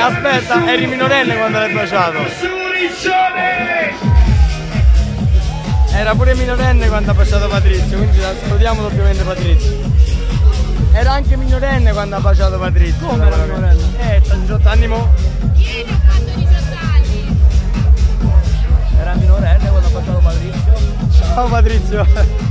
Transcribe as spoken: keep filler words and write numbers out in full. aspetta, eri minorenne quando l'hai baciato. Era pure minorenne quando ha baciato Patrizio, quindi la salutiamo ovviamente Patrizio. Era anche minorenne quando ha baciato Patrizio. Come era minorenne? Eh, diciotto anni mo. Io ne ho fatto diciotto anni. Era minorenne quando ha baciato Patrizio. Ciao Patrizio.